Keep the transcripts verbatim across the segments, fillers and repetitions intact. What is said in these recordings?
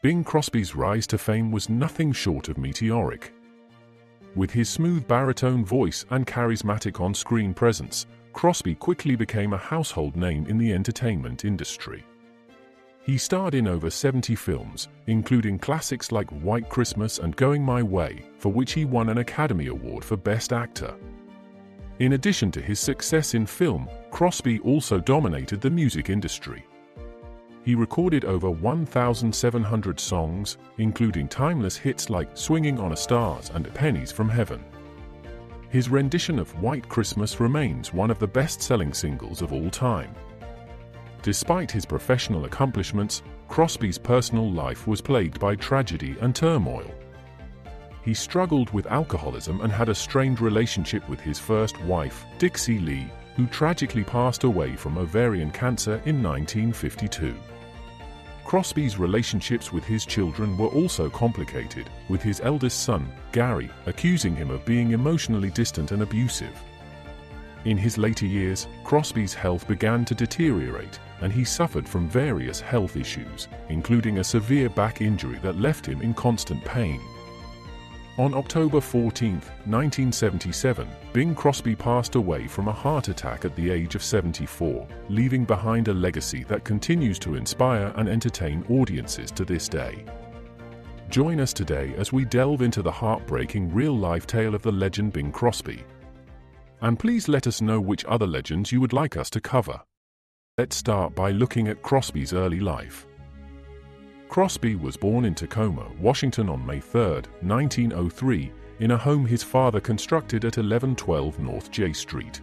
Bing Crosby's rise to fame was nothing short of meteoric. With his smooth baritone voice and charismatic on-screen presence, Crosby quickly became a household name in the entertainment industry. He starred in over seventy films, including classics like White Christmas and Going My Way, for which he won an Academy Award for Best Actor. In addition to his success in film, Crosby also dominated the music industry. He recorded over one thousand seven hundred songs, including timeless hits like Swinging on a Star and Pennies from Heaven. His rendition of White Christmas remains one of the best-selling singles of all time. Despite his professional accomplishments, Crosby's personal life was plagued by tragedy and turmoil. He struggled with alcoholism and had a strained relationship with his first wife, Dixie Lee, who tragically passed away from ovarian cancer in nineteen fifty-two. Crosby's relationships with his children were also complicated, with his eldest son, Gary, accusing him of being emotionally distant and abusive. In his later years, Crosby's health began to deteriorate, and he suffered from various health issues, including a severe back injury that left him in constant pain. On October fourteenth, nineteen seventy-seven, Bing Crosby passed away from a heart attack at the age of seventy-four, leaving behind a legacy that continues to inspire and entertain audiences to this day. Join us today as we delve into the heartbreaking real-life tale of the legend Bing Crosby. And please let us know which other legends you would like us to cover. Let's start by looking at Crosby's early life. Crosby was born in Tacoma, Washington on May third, nineteen oh three, in a home his father constructed at eleven twelve North J Street.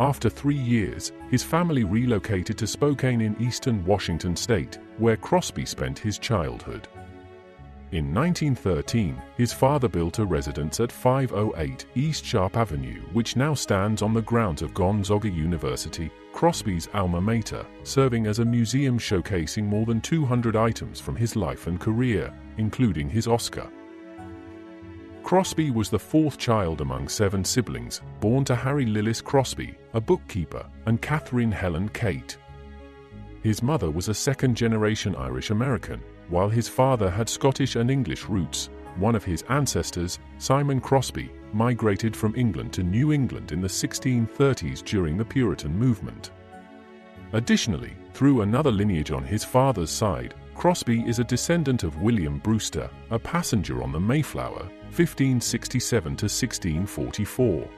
After three years, his family relocated to Spokane in eastern Washington state, where Crosby spent his childhood. In nineteen thirteen, his father built a residence at five oh eight East Sharp Avenue, which now stands on the grounds of Gonzaga University, Crosby's alma mater, serving as a museum showcasing more than two hundred items from his life and career, including his Oscar. Crosby was the fourth child among seven siblings, born to Harry Lillis Crosby, a bookkeeper, and Catherine Helen Kate. His mother was a second-generation Irish-American, while his father had Scottish and English roots. One of his ancestors, Simon Crosby, migrated from England to New England in the sixteen thirties during the Puritan movement. Additionally, through another lineage on his father's side, Crosby is a descendant of William Brewster, a passenger on the Mayflower, fifteen sixty-seven to sixteen forty-four.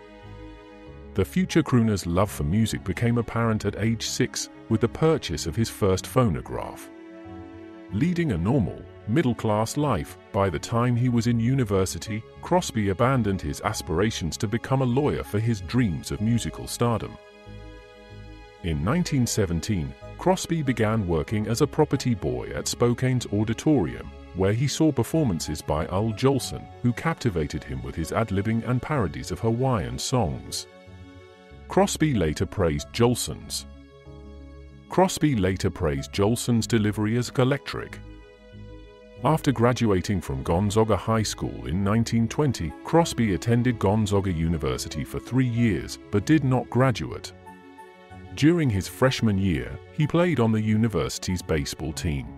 The future crooner's love for music became apparent at age six with the purchase of his first phonograph. Leading a normal, middle-class life, by the time he was in university, Crosby abandoned his aspirations to become a lawyer for his dreams of musical stardom. In nineteen seventeen, Crosby began working as a property boy at Spokane's auditorium, where he saw performances by Al Jolson, who captivated him with his ad-libbing and parodies of Hawaiian songs. Crosby later praised Jolson's. Crosby later praised Jolson's delivery as electric. After graduating from Gonzaga High School in nineteen twenty, Crosby attended Gonzaga University for three years but did not graduate. During his freshman year, he played on the university's baseball team.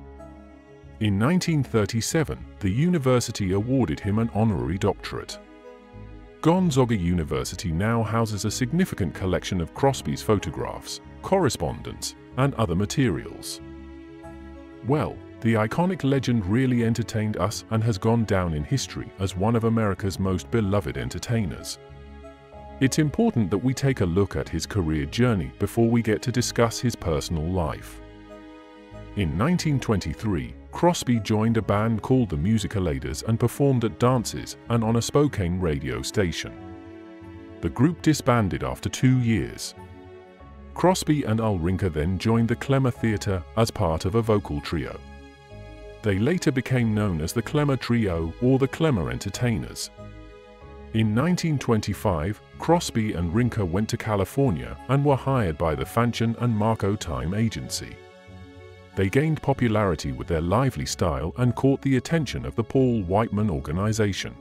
In nineteen thirty-seven, the university awarded him an honorary doctorate. Gonzaga University now houses a significant collection of Crosby's photographs, correspondence, and other materials. Well, the iconic legend really entertained us and has gone down in history as one of America's most beloved entertainers. It's important that we take a look at his career journey before we get to discuss his personal life. In nineteen twenty-three, Crosby joined a band called the Musicaladers and performed at dances and on a Spokane radio station. The group disbanded after two years. Crosby and Al Rinker then joined the Clemmer Theatre as part of a vocal trio. They later became known as the Clemmer Trio or the Clemmer Entertainers. In nineteen twenty-five, Crosby and Rinker went to California and were hired by the Fanchon and Marco Time Agency. They gained popularity with their lively style and caught the attention of the Paul Whiteman organization.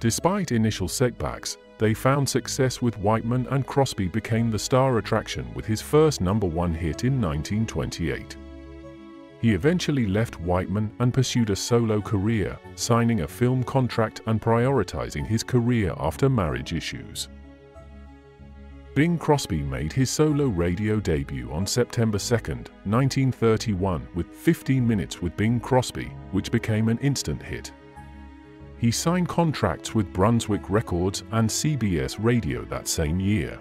Despite initial setbacks, they found success with Whiteman, and Crosby became the star attraction with his first number one hit in nineteen twenty-eight. He eventually left Whiteman and pursued a solo career, signing a film contract and prioritizing his career after marriage issues. Bing Crosby made his solo radio debut on September second, nineteen thirty-one with fifteen minutes with Bing Crosby, which became an instant hit. He signed contracts with Brunswick Records and C B S Radio that same year.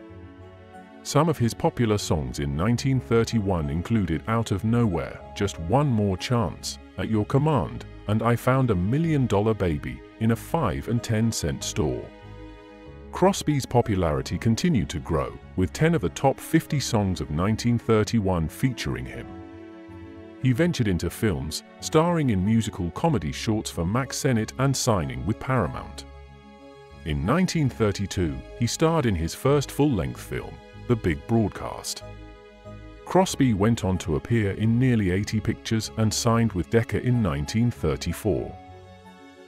Some of his popular songs in nineteen thirty-one included Out of Nowhere, Just One More Chance, At Your Command, and I Found a Million Dollar Baby in a five and ten cent store. Crosby's popularity continued to grow, with ten of the top fifty songs of nineteen thirty-one featuring him. He ventured into films, starring in musical comedy shorts for Max Sennett and signing with Paramount. In nineteen thirty-two, he starred in his first full-length film, The Big Broadcast. Crosby went on to appear in nearly eighty pictures and signed with Decca in nineteen thirty-four.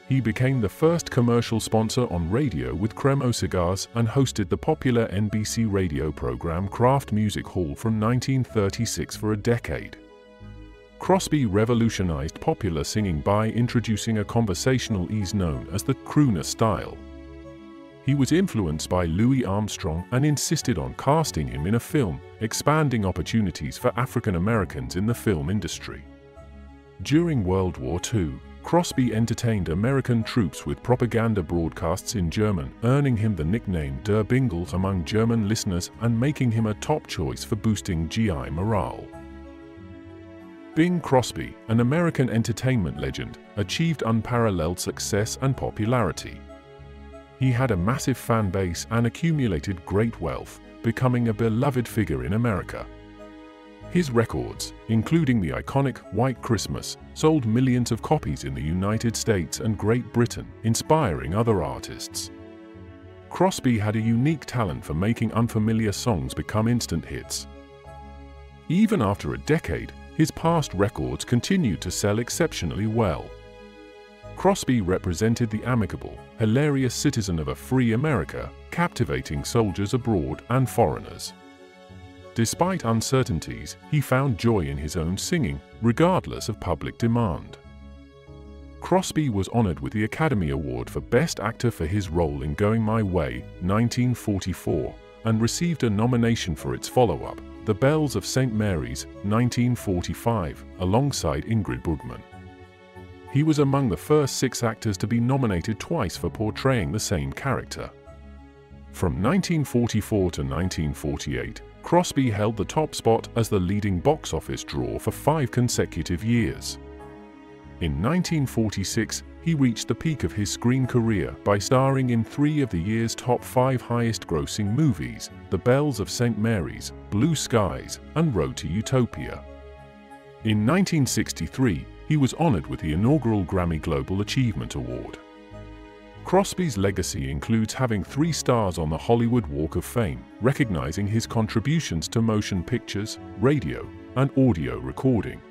He became the first commercial sponsor on radio with Cremo Cigars and hosted the popular N B C radio program Kraft Music Hall from nineteen thirty-six for a decade. Crosby revolutionized popular singing by introducing a conversational ease known as the crooner style. He was influenced by Louis Armstrong and insisted on casting him in a film, expanding opportunities for African Americans in the film industry. During World War Two, Crosby entertained American troops with propaganda broadcasts in German, earning him the nickname Der Bingel among German listeners and making him a top choice for boosting G I morale. Bing Crosby, an American entertainment legend, achieved unparalleled success and popularity. He had a massive fan base and accumulated great wealth, becoming a beloved figure in America. His records, including the iconic White Christmas, sold millions of copies in the United States and Great Britain, inspiring other artists. Crosby had a unique talent for making unfamiliar songs become instant hits. Even after a decade, his past records continued to sell exceptionally well. Crosby represented the amicable, hilarious citizen of a free America, captivating soldiers abroad and foreigners. Despite uncertainties, he found joy in his own singing, regardless of public demand. Crosby was honored with the Academy Award for Best Actor for his role in Going My Way, nineteen forty-four, and received a nomination for its follow-up, The Bells of Saint Mary's, nineteen forty-five, alongside Ingrid Bergman. He was among the first six actors to be nominated twice for portraying the same character. From nineteen forty-four to nineteen forty-eight, Crosby held the top spot as the leading box office draw for five consecutive years. In nineteen forty-six, he reached the peak of his screen career by starring in three of the year's top five highest-grossing movies, The Bells of Saint Mary's, Blue Skies, and Road to Utopia. In nineteen sixty-three, he was honored with the inaugural Grammy Global Achievement Award. Crosby's legacy includes having three stars on the Hollywood Walk of Fame, recognizing his contributions to motion pictures, radio, and audio recording.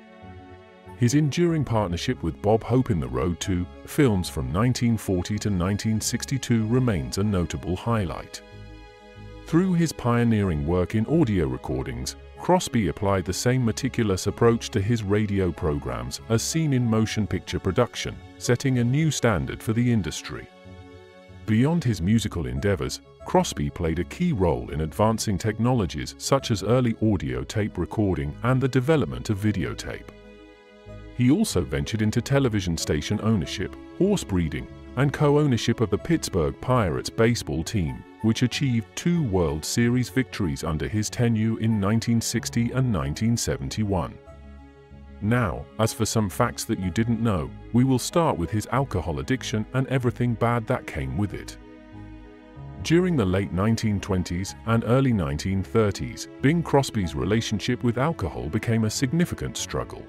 His enduring partnership with Bob Hope in the Road to films from nineteen forty to nineteen sixty-two remains a notable highlight. Through his pioneering work in audio recordings, Crosby applied the same meticulous approach to his radio programs as seen in motion picture production, setting a new standard for the industry. Beyond his musical endeavors, Crosby played a key role in advancing technologies such as early audio tape recording and the development of videotape. He also ventured into television station ownership, horse breeding, and co-ownership of the Pittsburgh Pirates baseball team, which achieved two World Series victories under his tenure in nineteen sixty and nineteen seventy-one. Now, as for some facts that you didn't know, we will start with his alcohol addiction and everything bad that came with it. During the late nineteen twenties and early nineteen thirties, Bing Crosby's relationship with alcohol became a significant struggle.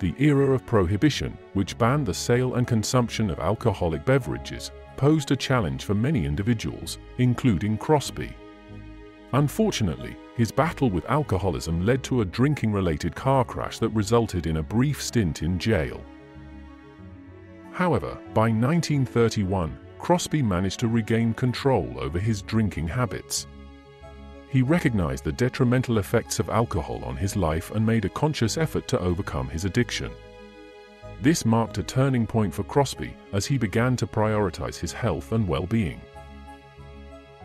The era of prohibition, which banned the sale and consumption of alcoholic beverages, posed a challenge for many individuals, including Crosby. Unfortunately, his battle with alcoholism led to a drinking-related car crash that resulted in a brief stint in jail. However, by nineteen thirty-one, Crosby managed to regain control over his drinking habits. He recognized the detrimental effects of alcohol on his life and made a conscious effort to overcome his addiction. This marked a turning point for Crosby as he began to prioritize his health and well-being.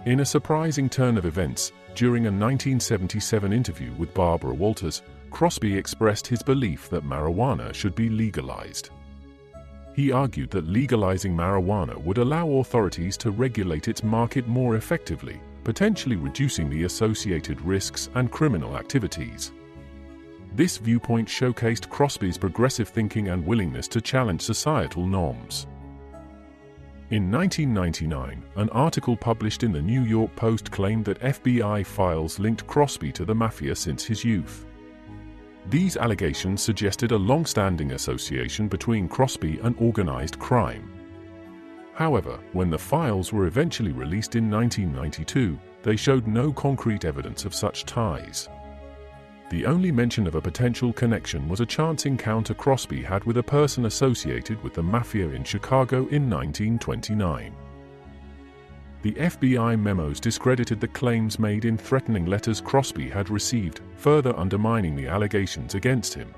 In a surprising turn of events, during a nineteen seventy-seven interview with Barbara Walters, Crosby expressed his belief that marijuana should be legalized. He argued that legalizing marijuana would allow authorities to regulate its market more effectively, potentially reducing the associated risks and criminal activities. This viewpoint showcased Crosby's progressive thinking and willingness to challenge societal norms. In nineteen ninety-nine, an article published in the New York Post claimed that F B I files linked Crosby to the mafia since his youth. These allegations suggested a long-standing association between Crosby and organized crime. However, when the files were eventually released in nineteen ninety-two, they showed no concrete evidence of such ties. The only mention of a potential connection was a chance encounter Crosby had with a person associated with the mafia in Chicago in nineteen twenty-nine. The F B I memos discredited the claims made in threatening letters Crosby had received, further undermining the allegations against him.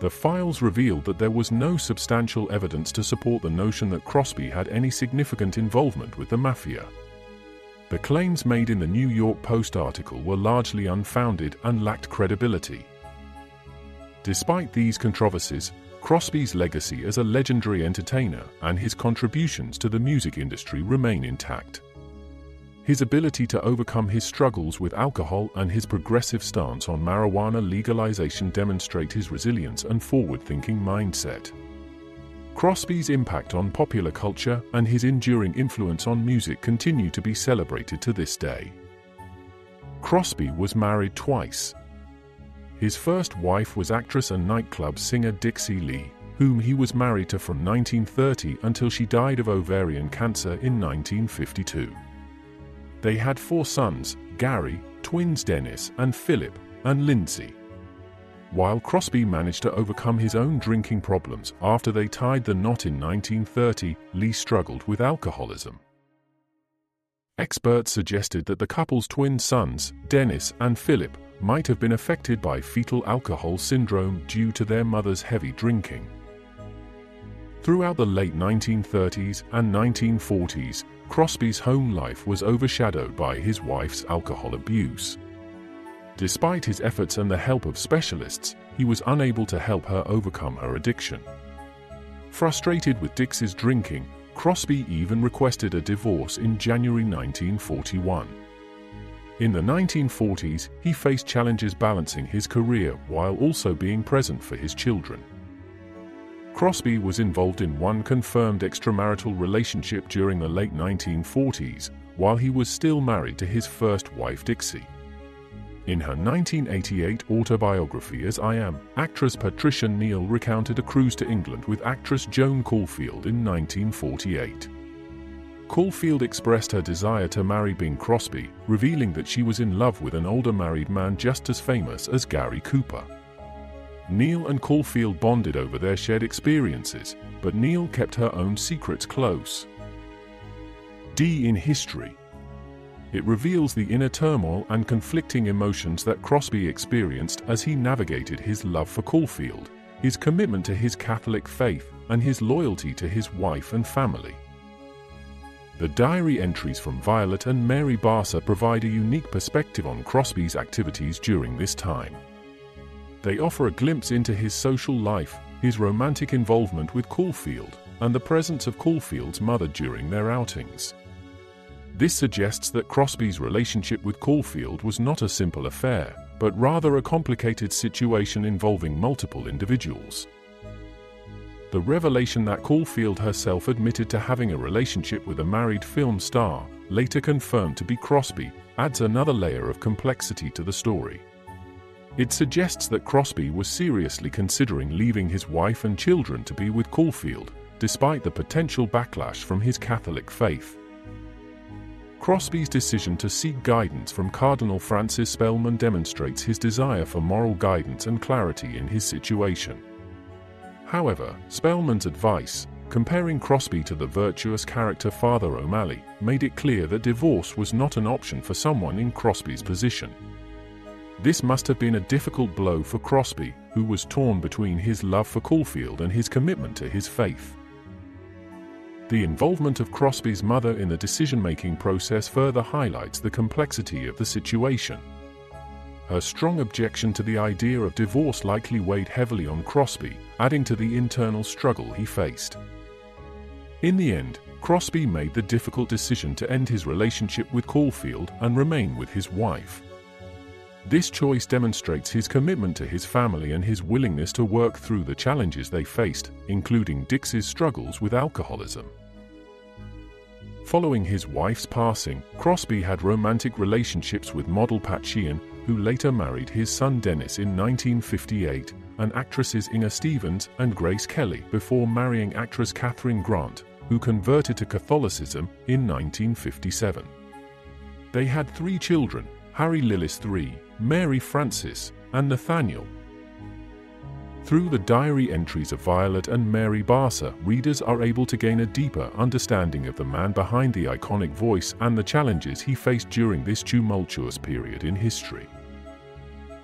The files revealed that there was no substantial evidence to support the notion that Crosby had any significant involvement with the mafia. The claims made in the New York Post article were largely unfounded and lacked credibility. Despite these controversies, Crosby's legacy as a legendary entertainer and his contributions to the music industry remain intact. His ability to overcome his struggles with alcohol and his progressive stance on marijuana legalization demonstrate his resilience and forward-thinking mindset. Crosby's impact on popular culture and his enduring influence on music continue to be celebrated to this day. Crosby was married twice. His first wife was actress and nightclub singer Dixie Lee, whom he was married to from nineteen thirty until she died of ovarian cancer in nineteen fifty-two. They had four sons, Gary, twins Dennis and Philip, and Lindsay. While Crosby managed to overcome his own drinking problems after they tied the knot in nineteen thirty, Lee struggled with alcoholism. Experts suggested that the couple's twin sons, Dennis and Philip, might have been affected by fetal alcohol syndrome due to their mother's heavy drinking. Throughout the late nineteen thirties and nineteen forties, Crosby's home life was overshadowed by his wife's alcohol abuse. Despite his efforts and the help of specialists, he was unable to help her overcome her addiction. Frustrated with Dix's drinking, Crosby even requested a divorce in January nineteen forty-one. In the nineteen forties, he faced challenges balancing his career while also being present for his children. Crosby was involved in one confirmed extramarital relationship during the late nineteen forties, while he was still married to his first wife Dixie. In her nineteen eighty-eight autobiography As I Am, actress Patricia Neal recounted a cruise to England with actress Joan Caulfield in nineteen forty-eight. Caulfield expressed her desire to marry Bing Crosby, revealing that she was in love with an older married man just as famous as Gary Cooper. Neal and Caulfield bonded over their shared experiences, but Neal kept her own secrets close. D in History. It reveals the inner turmoil and conflicting emotions that Crosby experienced as he navigated his love for Caulfield, his commitment to his Catholic faith, and his loyalty to his wife and family. The diary entries from Violet and Mary Barser provide a unique perspective on Crosby's activities during this time. They offer a glimpse into his social life, his romantic involvement with Caulfield, and the presence of Caulfield's mother during their outings. This suggests that Crosby's relationship with Caulfield was not a simple affair, but rather a complicated situation involving multiple individuals. The revelation that Caulfield herself admitted to having a relationship with a married film star, later confirmed to be Crosby, adds another layer of complexity to the story. It suggests that Crosby was seriously considering leaving his wife and children to be with Caulfield, despite the potential backlash from his Catholic faith. Crosby's decision to seek guidance from Cardinal Francis Spellman demonstrates his desire for moral guidance and clarity in his situation. However, Spellman's advice, Comparing Crosby to the virtuous character Father O'Malley made it clear that divorce was not an option for someone in Crosby's position. This must have been a difficult blow for Crosby, who was torn between his love for Caulfield and his commitment to his faith. The involvement of Crosby's mother in the decision-making process further highlights the complexity of the situation. Her strong objection to the idea of divorce likely weighed heavily on Crosby, adding to the internal struggle he faced. In the end, Crosby made the difficult decision to end his relationship with Caulfield and remain with his wife. This choice demonstrates his commitment to his family and his willingness to work through the challenges they faced, including Dixie's struggles with alcoholism. Following his wife's passing, Crosby had romantic relationships with model Pat Sheehan, who later married his son Dennis in nineteen fifty-eight, and actresses Inga Stevens and Grace Kelly before marrying actress Catherine Grant, who converted to Catholicism in nineteen fifty-seven. They had three children: Harry Lillis the third, Mary Frances, and Nathaniel. Through the diary entries of Violet and Mary Barser, readers are able to gain a deeper understanding of the man behind the iconic voice and the challenges he faced during this tumultuous period in history.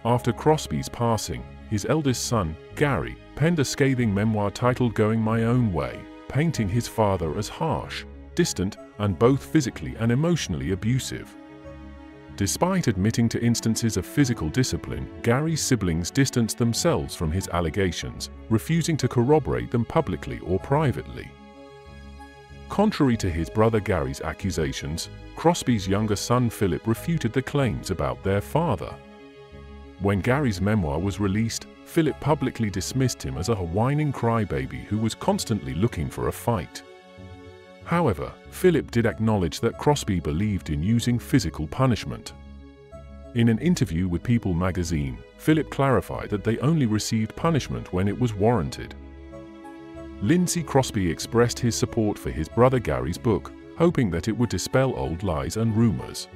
After Crosby's passing, his eldest son, Gary, penned a scathing memoir titled Going My Own Way, painting his father as harsh, distant, and both physically and emotionally abusive. Despite admitting to instances of physical discipline, Gary's siblings distanced themselves from his allegations, refusing to corroborate them publicly or privately. Contrary to his brother Gary's accusations, Crosby's younger son Philip refuted the claims about their father. When Gary's memoir was released, Philip publicly dismissed him as a whining crybaby who was constantly looking for a fight. However, Philip did acknowledge that Crosby believed in using physical punishment. In an interview with People magazine, Philip clarified that they only received punishment when it was warranted. Lindsay Crosby expressed his support for his brother Gary's book, hoping that it would dispel old lies and rumors.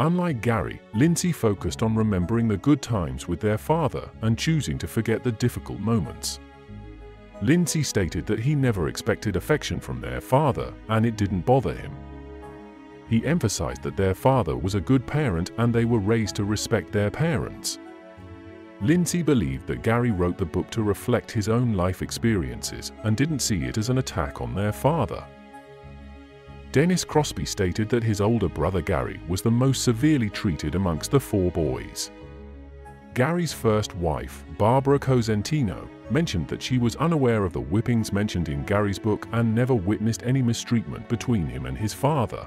Unlike Gary, Lindsay focused on remembering the good times with their father and choosing to forget the difficult moments. Lindsay stated that he never expected affection from their father, and it didn't bother him. He emphasized that their father was a good parent and they were raised to respect their parents. Lindsay believed that Gary wrote the book to reflect his own life experiences and didn't see it as an attack on their father. Dennis Crosby stated that his older brother Gary was the most severely treated amongst the four boys. Gary's first wife, Barbara Cosentino, mentioned that she was unaware of the whippings mentioned in Gary's book and never witnessed any mistreatment between him and his father.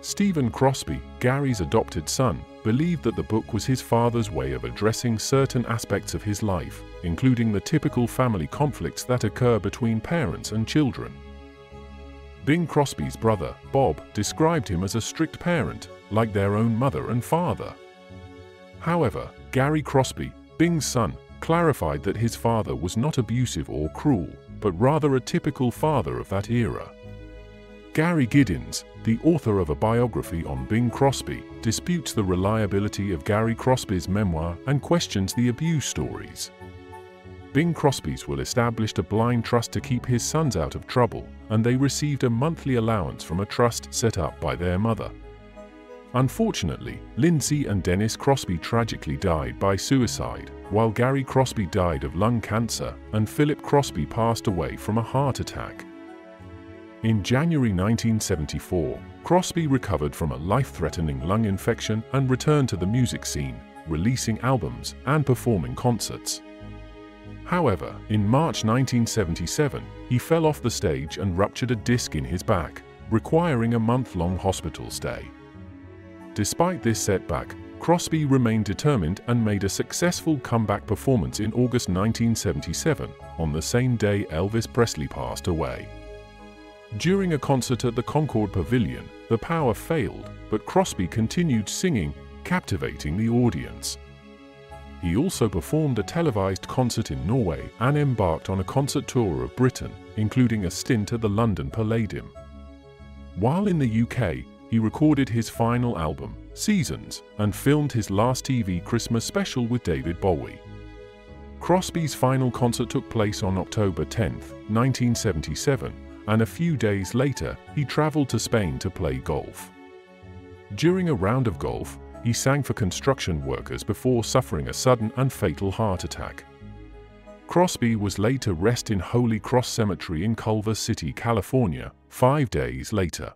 Stephen Crosby, Gary's adopted son, believed that the book was his father's way of addressing certain aspects of his life, including the typical family conflicts that occur between parents and children. Bing Crosby's brother, Bob, described him as a strict parent, like their own mother and father. However, Gary Crosby, Bing's son, clarified that his father was not abusive or cruel, but rather a typical father of that era. Gary Giddins, the author of a biography on Bing Crosby, disputes the reliability of Gary Crosby's memoir and questions the abuse stories. Bing Crosby's will established a blind trust to keep his sons out of trouble, and they received a monthly allowance from a trust set up by their mother. Unfortunately, Lindsay and Dennis Crosby tragically died by suicide, while Gary Crosby died of lung cancer and Philip Crosby passed away from a heart attack. In January nineteen seventy-four, Crosby recovered from a life-threatening lung infection and returned to the music scene, releasing albums and performing concerts. However, in March nineteen seventy-seven, he fell off the stage and ruptured a disc in his back, requiring a month-long hospital stay. Despite this setback, Crosby remained determined and made a successful comeback performance in August nineteen seventy-seven, on the same day Elvis Presley passed away. During a concert at the Concord Pavilion, the power failed, but Crosby continued singing, captivating the audience. He also performed a televised concert in Norway and embarked on a concert tour of Britain, including a stint at the London Palladium. While in the U K, he recorded his final album, Seasons, and filmed his last T V Christmas special with David Bowie. Crosby's final concert took place on October tenth, nineteen seventy-seven, and a few days later, he traveled to Spain to play golf. During a round of golf, he sang for construction workers before suffering a sudden and fatal heart attack. Crosby was laid to rest in Holy Cross Cemetery in Culver City, California, five days later.